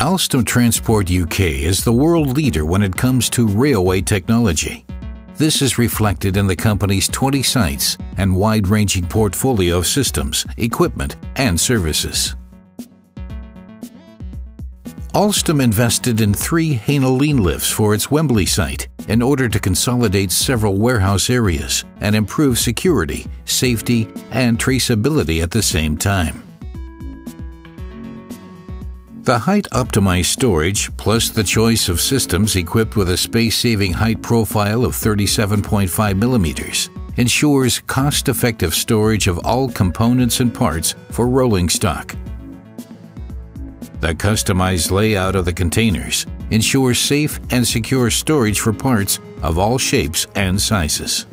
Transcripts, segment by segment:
Alstom Transport UK is the world leader when it comes to railway technology. This is reflected in the company's 20 sites and wide-ranging portfolio of systems, equipment, and services. Alstom invested in 3 Hänel Lean-Lifts for its Wembley site in order to consolidate several warehouse areas and improve security, safety, and traceability at the same time. The height-optimized storage, plus the choice of systems equipped with a space-saving height profile of 37.5 millimeters, ensures cost-effective storage of all components and parts for rolling stock. The customized layout of the containers ensures safe and secure storage for parts of all shapes and sizes.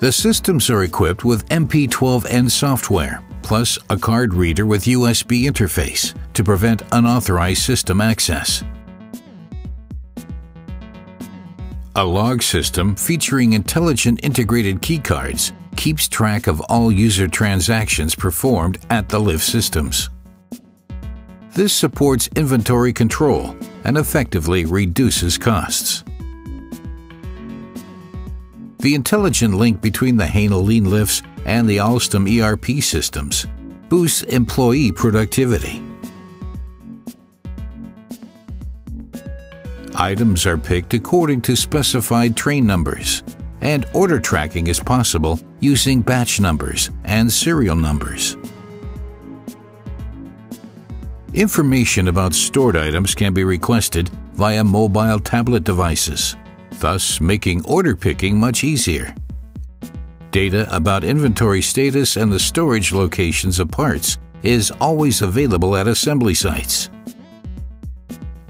The systems are equipped with MP12N software, plus a card reader with USB interface to prevent unauthorized system access. A log system featuring intelligent integrated key cards keeps track of all user transactions performed at the lift systems. This supports inventory control and effectively reduces costs. The intelligent link between the Hänel Lean-Lifts and the Alstom ERP systems boosts employee productivity. Items are picked according to specified train numbers, and order tracking is possible using batch numbers and serial numbers. Information about stored items can be requested via mobile tablet devices, thus making order picking much easier. Data about inventory status and the storage locations of parts is always available at assembly sites.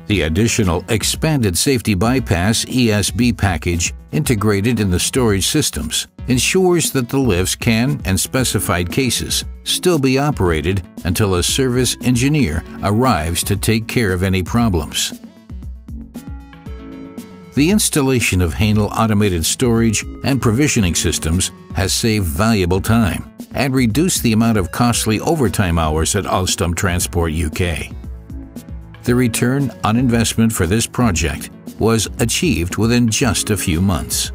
The additional Expanded Safety Bypass (ESB) package integrated in the storage systems ensures that the lifts can, in specified cases, still be operated until a service engineer arrives to take care of any problems. The installation of Hänel Automated Storage and Provisioning Systems has saved valuable time and reduced the amount of costly overtime hours at Alstom Transport UK. The return on investment for this project was achieved within just a few months.